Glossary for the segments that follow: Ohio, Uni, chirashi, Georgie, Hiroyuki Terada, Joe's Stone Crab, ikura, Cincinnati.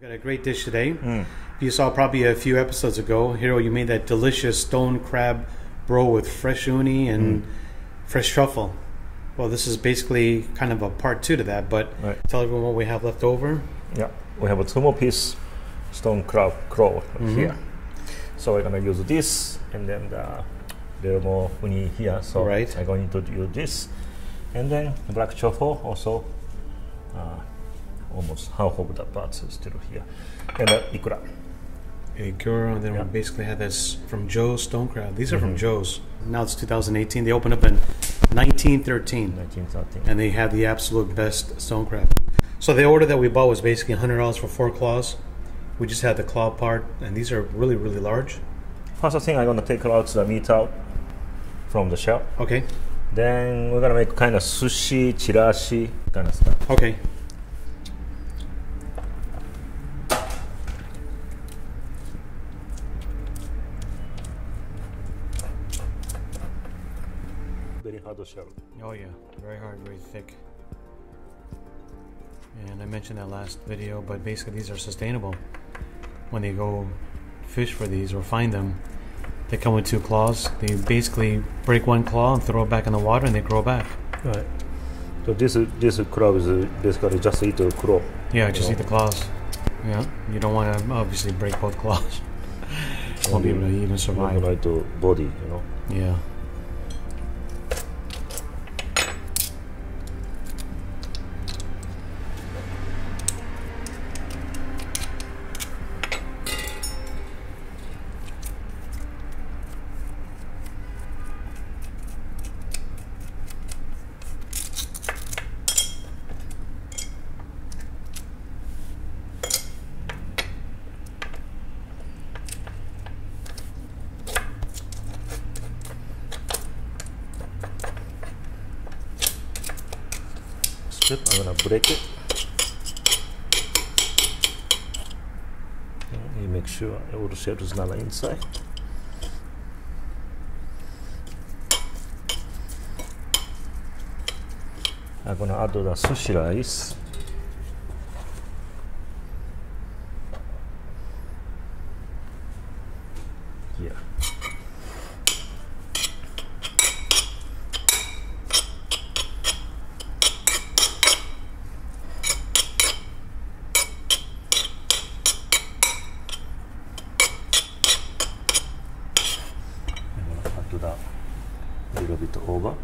We got a great dish today. You saw probably a few episodes ago, Hiro, you made that delicious stone crab roe with fresh uni and fresh truffle. Well, this is basically kind of a part two to that, but tell everyone what we have left over. Yeah, we have a 2 more piece stone crab roe here. So we're going to use this and then little more uni here, so I'm going to use this, and then the black truffle also, almost half of the parts is still here, and ikura. Ikura, and then we basically had this from Joe's Stone Crab. These are from Joe's. Now it's 2018. They opened up in 1913. 1913. And they had the absolute best stone crab. So the order that we bought was basically $100 for 4 claws. We just had the claw part, and these are really, really large. First thing, I'm gonna take out the meat out from the shell. Okay. Then we're gonna make kind of sushi, chirashi kind of stuff. Okay. Very hard shell. Oh yeah, very hard, very thick. And I mentioned that last video, but basically these are sustainable. When they go fish for these or find them, they come with 2 claws. They basically break 1 claw and throw it back in the water, and they grow back. Right. So this crab is basically just eat the claw. Yeah, just eat the claws. Yeah. You don't want to obviously break both claws. Won't be able to even survive. Like the body, you know. Yeah. I'm gonna break it. You make sure all the shape is not inside. I'm gonna add the sushi rice. Yeah. A little bit over.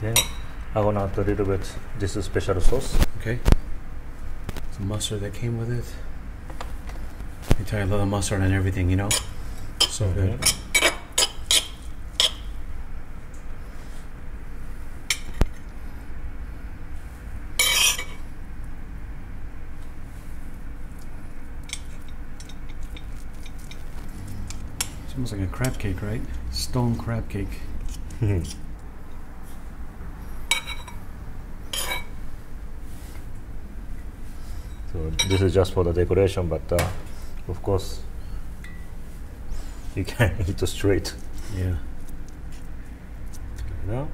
Then I'm gonna add a little bit. This is special sauce. Okay. It's the mustard that came with it. I tell you, I love the mustard and everything, you know. So good. It's almost like a crab cake, right? Stone crab cake. So this is just for the decoration, but of course you can eat it straight. Yeah. Now,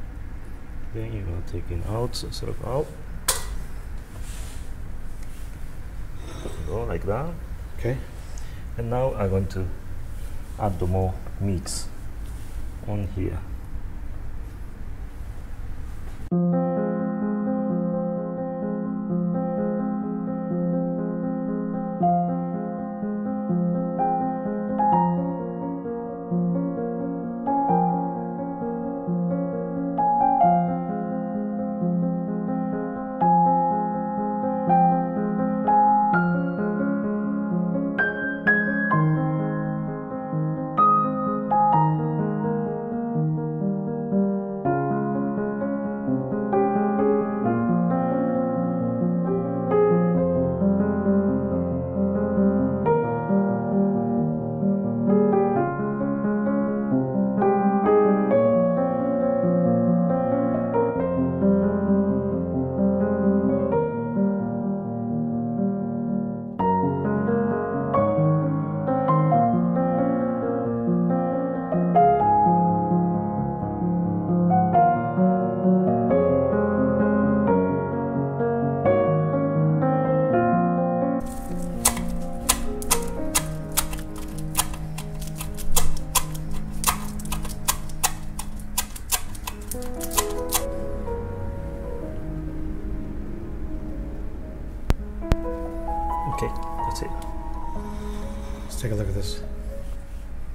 then you're gonna take it out, so serve out. Go like that. Okay. And now I'm going to add the more meats on here.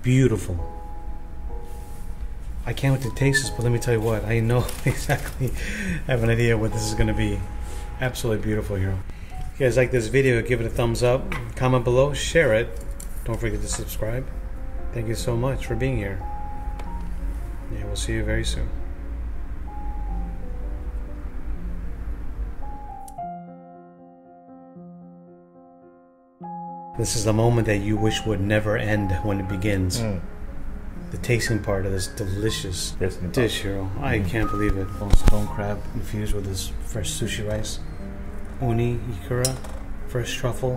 beautiful. I can't wait to taste this, but let me tell you what, I know exactly, I have an idea what this is going to be. Absolutely beautiful here. If you guys like this video, give it a thumbs up, comment below, share it. Don't forget to subscribe. Thank you so much for being here. Yeah, we'll see you very soon. This is the moment that you wish would never end when it begins. The tasting part of this delicious dish, Hiro. I can't believe it. Joe's Stone Crab infused with this fresh sushi rice. Uni, ikura, fresh truffle.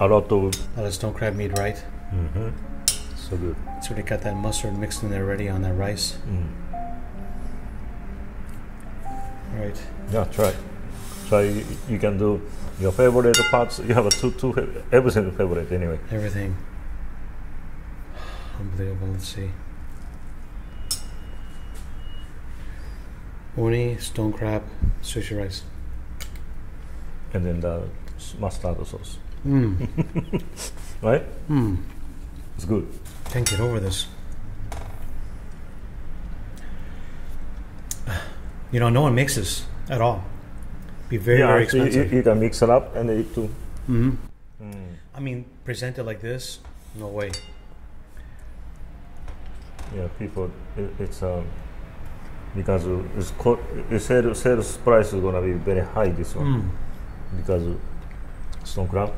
A lot of stone crab meat, right? So good. It's already got that mustard mixed in there already on that rice. Right. Yeah, try. Try. You can do your favorite parts. You have a everything favorite anyway. Everything. Unbelievable. Let's see. Uni, stone crab, sushi rice, and then the mustard sauce. Right. It's good. Can't get over this. You know, no one makes this at all. Be very, very expensive. You can mix it up and eat too. I mean, presented like this, no way. Yeah, people, it's because it's sales price is gonna be very high this one because stone crab.